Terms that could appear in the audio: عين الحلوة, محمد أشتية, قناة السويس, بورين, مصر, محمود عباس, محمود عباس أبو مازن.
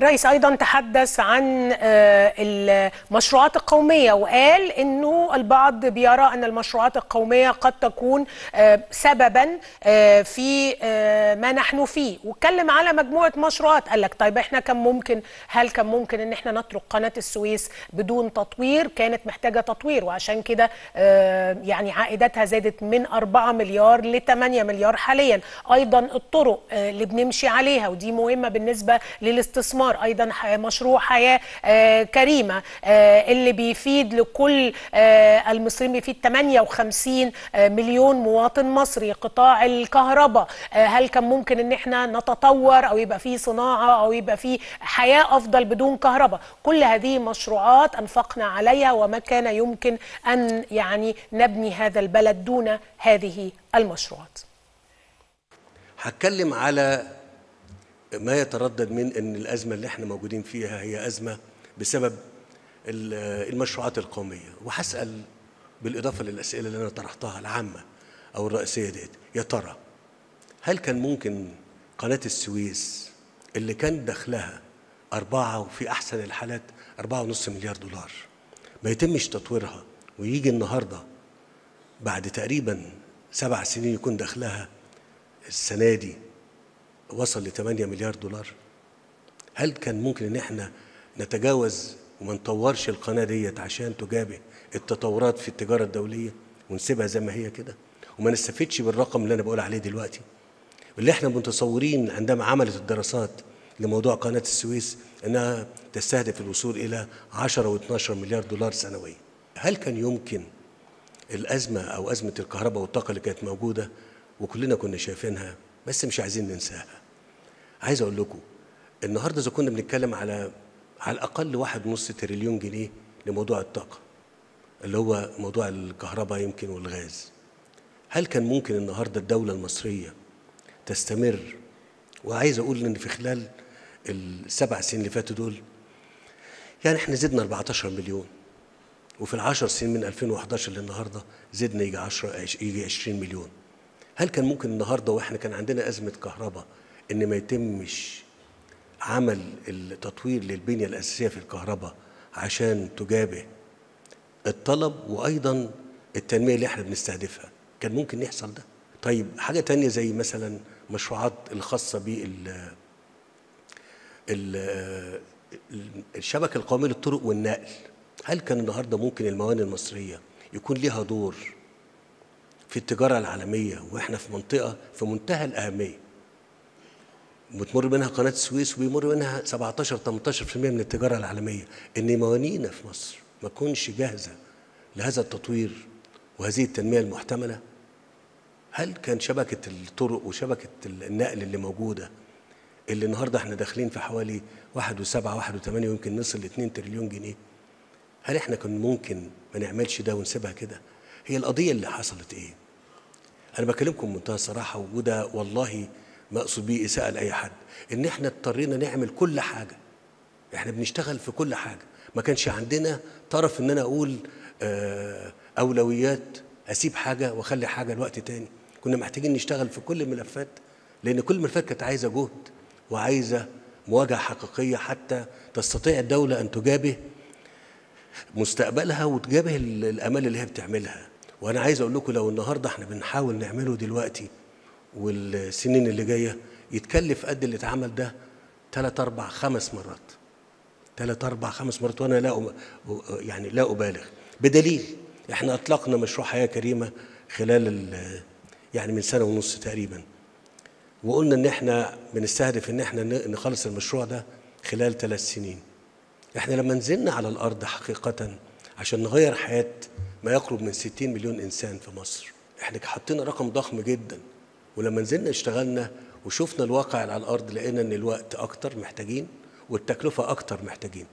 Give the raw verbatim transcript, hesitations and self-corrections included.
رئيس أيضا تحدث عن المشروعات القومية وقال أنه البعض بيرى أن المشروعات القومية قد تكون سببا في ما نحن فيه، واتكلم على مجموعة مشروعات. قال لك طيب احنا كان ممكن هل كان ممكن أن احنا نترك قناة السويس بدون تطوير؟ كانت محتاجة تطوير، وعشان كده يعني عائداتها زادت من أربعة مليار ل ثمانية مليار حاليا. أيضا الطرق اللي بنمشي عليها ودي مهمة بالنسبة للاستثمار، أيضا مشروع حياة كريمة اللي بيفيد لكل المصريين، بيفيد ثمانية وخمسين مليون مواطن مصري. قطاع الكهرباء، هل كان ممكن أن احنا نتطور أو يبقى فيه صناعة أو يبقى فيه حياة أفضل بدون كهرباء؟ كل هذه مشروعات أنفقنا عليها، وما كان يمكن أن يعني نبني هذا البلد دون هذه المشروعات. هتكلم على ما يتردد من أن الأزمة اللي احنا موجودين فيها هي أزمة بسبب المشروعات القومية، وهسأل بالإضافة للأسئلة اللي أنا طرحتها العامة أو الرئيسية ديت، يا ترى هل كان ممكن قناة السويس اللي كان دخلها أربعة وفي أحسن الحالات أربعة ونص مليار دولار ما يتمش تطويرها ويجي النهاردة بعد تقريبا سبع سنين يكون دخلها السنة دي وصل ل ثمانية مليار دولار؟ هل كان ممكن ان احنا نتجاوز وما نطورش القناه ديت عشان تجابه التطورات في التجاره الدوليه ونسيبها زي ما هي كده وما نستفدش بالرقم اللي انا بقول عليه دلوقتي، واللي احنا متصورين عندما عملت الدراسات لموضوع قناه السويس انها تستهدف الوصول الى عشرة واتناشر مليار دولار سنويا؟ هل كان يمكن الازمه او ازمه الكهرباء والطاقه اللي كانت موجوده وكلنا كنا شايفينها بس مش عايزين ننساها؟ عايز اقول لكم النهارده اذا كنا بنتكلم على على الاقل واحد ونص تريليون جنيه لموضوع الطاقه اللي هو موضوع الكهرباء يمكن والغاز، هل كان ممكن النهارده الدوله المصريه تستمر؟ وعايز اقول ان في خلال السبع سنين اللي فاتوا دول يعني احنا زدنا أربعتاشر مليون، وفي العشر سنين من ألفين وحداشر للنهارده زدنا يجي عشرة يجي عشرين مليون. هل كان ممكن النهارده واحنا كان عندنا ازمه كهرباء ان ما يتمش عمل التطوير للبنيه الاساسيه في الكهرباء عشان تجابه الطلب وايضا التنميه اللي احنا بنستهدفها؟ كان ممكن يحصل ده. طيب حاجه ثانيه زي مثلا مشروعات الخاصه بال الشبكه القوميه للطرق والنقل، هل كان النهارده ممكن الموانئ المصريه يكون ليها دور في التجاره العالميه واحنا في منطقه في منتهى الاهميه بتمر منها قناه السويس وبيمر منها سبعتاشر تمنتاشر بالمية من التجاره العالميه، ان موانئنا في مصر ما تكونش جاهزه لهذا التطوير وهذه التنميه المحتمله؟ هل كان شبكه الطرق وشبكه النقل اللي موجوده اللي النهارده احنا داخلين في حوالي واحد وسبعة واحد وتمانية ويمكن نصل ل اتنين تريليون جنيه، هل احنا كان ممكن ما نعملش ده ونسيبها كده؟ هي القضيه اللي حصلت ايه؟ انا بكلمكم بمنتهى الصراحه، وده والله ما اقصد بيه اساءه لاي حد، ان احنا اضطرينا نعمل كل حاجه، احنا بنشتغل في كل حاجه، ما كانش عندنا طرف ان انا اقول آه اولويات، اسيب حاجه واخلي حاجه لوقت تاني. كنا محتاجين نشتغل في كل الملفات، لان كل ملفات كانت عايزه جهد وعايزه مواجهه حقيقيه حتى تستطيع الدوله ان تجابه مستقبلها وتجابه الامال اللي هي بتعملها. وانا عايز اقول لكم لو النهارده احنا بنحاول نعمله دلوقتي والسنين اللي جايه يتكلف قد اللي اتعمل ده ثلاث اربع خمس مرات. ثلاث اربع خمس مرات وانا لا يعني لا ابالغ، بدليل احنا اطلقنا مشروع حياه كريمه خلال يعني من سنه ونص تقريبا. وقلنا ان احنا بنستهدف ان احنا نخلص المشروع ده خلال ثلاث سنين. احنا لما نزلنا على الارض حقيقه عشان نغير حياه ما يقرب من ستين مليون انسان في مصر، احنا حطينا رقم ضخم جدا، ولما نزلنا اشتغلنا وشفنا الواقع على الارض لقينا ان الوقت اكتر محتاجين والتكلفه اكتر محتاجين.